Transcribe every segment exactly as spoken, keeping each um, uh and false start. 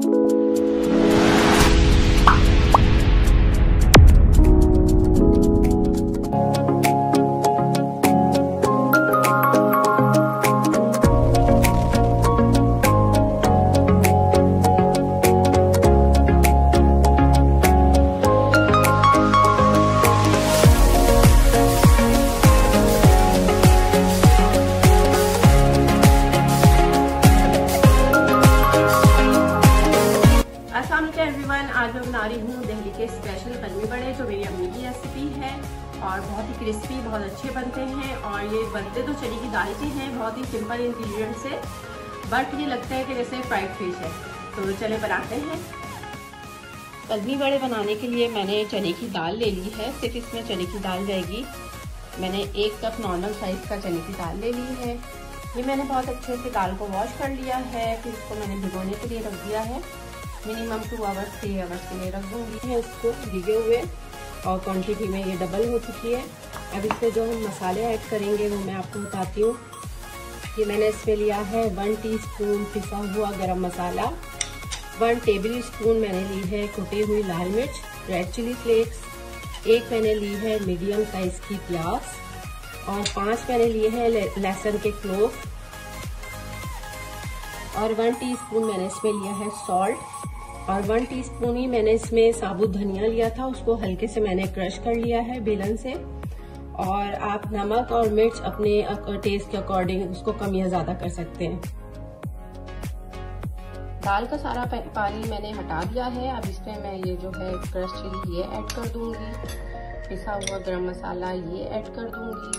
आज मैं बना रही हूँ दिल्ली के स्पेशल कलमी बड़े, जो मेरी अम्मी की रेसिपी है और बहुत ही क्रिस्पी, बहुत अच्छे बनते हैं। और ये बनते तो चने की दाल के हैं, बहुत ही सिंपल इंग्रेडिएंट से, बट ये लगता है कि जैसे फ्राइड फिश है। तो चले बनाते हैं। कलमी बड़े बनाने के लिए मैंने चने की दाल ले ली है, सिर्फ इसमें चने की दाल जाएगी। मैंने एक कप नॉर्मल साइज़ का चने की दाल ले ली है। ये मैंने बहुत अच्छे से दाल को वॉश कर लिया है, फिर इसको मैंने भिगोने के लिए रख दिया है। Minimum two hours three hours के लिए रख दूँगी मैं इसको भिगे हुए, और क्वांटिटी में ये डबल हो चुकी है। अब इसमें जो हम मसाले ऐड करेंगे वो मैं आपको बताती हूँ। ये मैंने इसमें लिया है वन टीस्पून पिसा हुआ गरम मसाला, वन टेबल स्पून मैंने ली है कुटी हुई लाल मिर्च, रेड चिली फ्लेक्स, एक मैंने ली है मीडियम साइज़ की प्याज, और पाँच मैंने लिए हैं लहसुन के क्लोव, और वन टीस्पून मैंने इसमें लिया है सॉल्ट, और वन टीस्पून ही मैंने इसमें साबुत धनिया लिया था, उसको हल्के से मैंने क्रश कर लिया है बेलन से। और आप नमक और मिर्च अपने टेस्ट के अकॉर्डिंग उसको कम या ज़्यादा कर सकते हैं। दाल का सारा पानी मैंने हटा दिया है। अब इसमें मैं ये जो है क्रश चिली ये ऐड कर दूंगी, पिसा हुआ गरम मसाला ये ऐड कर दूंगी,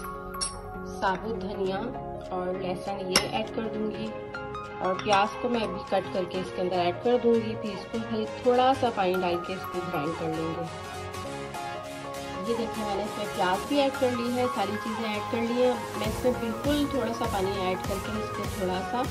साबुत धनिया और लहसुन ये ऐड कर दूंगी, और प्याज को मैं भी कट करके इसके अंदर ऐड कर दूंगी। फिर इसको थोड़ा सा पानी डाल के इसको ग्राइंड कर लेंगे। ये देखिए मैंने इसमें प्याज भी ऐड कर ली है, सारी चीज़ें ऐड कर ली हैं। मैं इसमें बिल्कुल थोड़ा सा पानी ऐड करके इसको थोड़ा सा आ,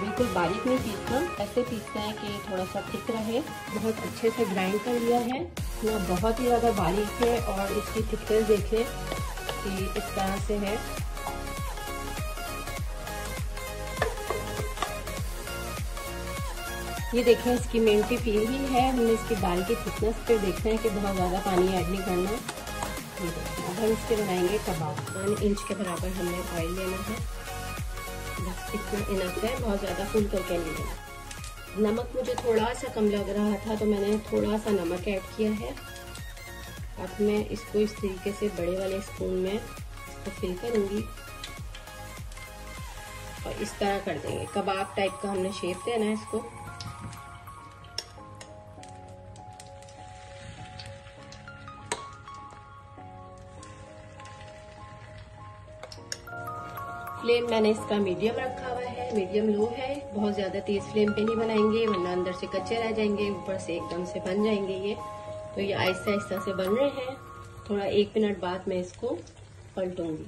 बिल्कुल बारीक नहीं पीसना, ऐसे पीसना है कि थोड़ा सा थिक रहे। बहुत अच्छे से ग्राइंड कर लिया है, ना बहुत ही ज़्यादा बारीक है, और इसकी थिकनेस देखिए कि इस तरह से है। ये देखें इसकी मिनटी फील ही है, हमने इसकी दाल की थिकनेस पे देखना है कि बहुत ज़्यादा पानी ऐड नहीं करना। अब हम इसके बनाएंगे कबाब। वन इंच के बराबर हमने ऑयल लेना है, बस इतना इनफ है, बहुत ज़्यादा फुल करके नहीं लेना। नमक मुझे थोड़ा सा कम लग रहा था तो मैंने थोड़ा सा नमक ऐड किया है। अब मैं इसको इस तरीके से बड़े वाले स्पून में इसको फिल करूँगी, और इस तरह कर देंगे कबाब टाइप का हमने शेप देना है इसको। फ्लेम मैंने इसका मीडियम रखा हुआ है, मीडियम लो है, बहुत ज़्यादा तेज़ फ्लेम पे नहीं बनाएंगे वरना अंदर से कच्चे रह जाएंगे, ऊपर से एकदम से बन जाएंगे ये। तो ये आहिस्ता आहिस्ता से बन रहे हैं। थोड़ा एक मिनट बाद मैं इसको पलटूंगी।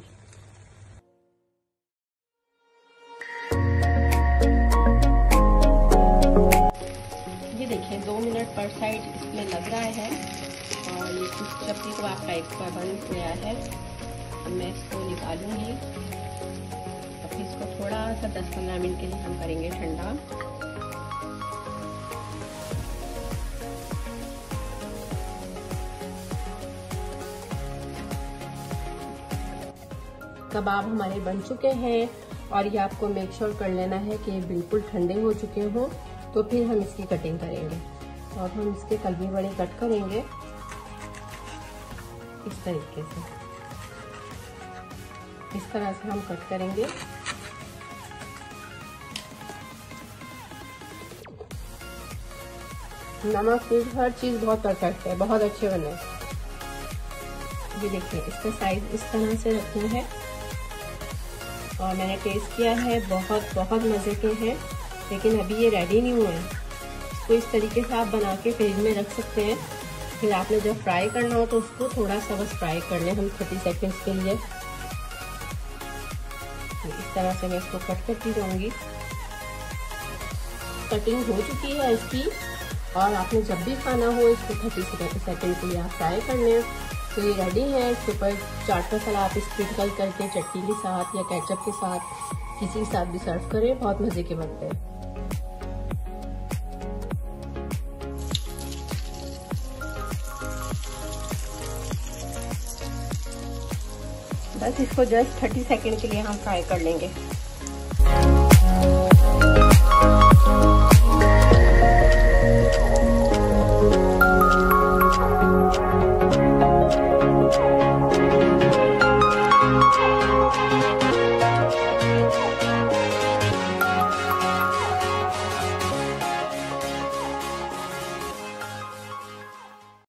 ये देखिए दो मिनट पर साइड इसमें लग रहा है, और ये कुछ चपटी कबाब टाइप का बन गया है। मैं इसको निकालूंगी, इसको थोड़ा सा दस पंद्रह मिनट के लिए हम करेंगे ठंडा। कबाब हमारे बन चुके हैं, और ये आपको मेक श्योर कर लेना है कि ये बिल्कुल ठंडे हो चुके हों, तो फिर हम इसकी कटिंग करेंगे। तो अब हम इसके कलमी बड़े कट करेंगे इस तरीके से, इस तरह से हम कट करेंगे। नमक मिर्च हर चीज बहुत परफेक्ट है, बहुत अच्छे बने। ये देखिए इसका साइज इस तरह से रखना है, और मैंने टेस्ट किया है, बहुत बहुत मजे के हैं। लेकिन अभी ये रेडी नहीं हुए हैं, इसको इस तरीके से आप बना के फ्रिज में रख सकते हैं। फिर आपने जब फ्राई करना हो तो उसको थोड़ा सा बस फ्राई कर लें हम थर्टी सेकेंड्स के लिए। इस तरह से मैं इसको कट करती जाऊंगी। कटिंग हो चुकी है इसकी, और आपने जब भी खाना हो इसको तीस सेकंड के लिए आप फ्राई कर लें। तो ये रेडी है। इसके ऊपर चाट मसाला आप स्प्रिंकल करके चटनी के साथ या केचप के साथ किसी के साथ भी सर्व करें, बहुत मजे के बनते हैं। बस इसको जस्ट तीस सेकंड के लिए हम फ्राई कर लेंगे।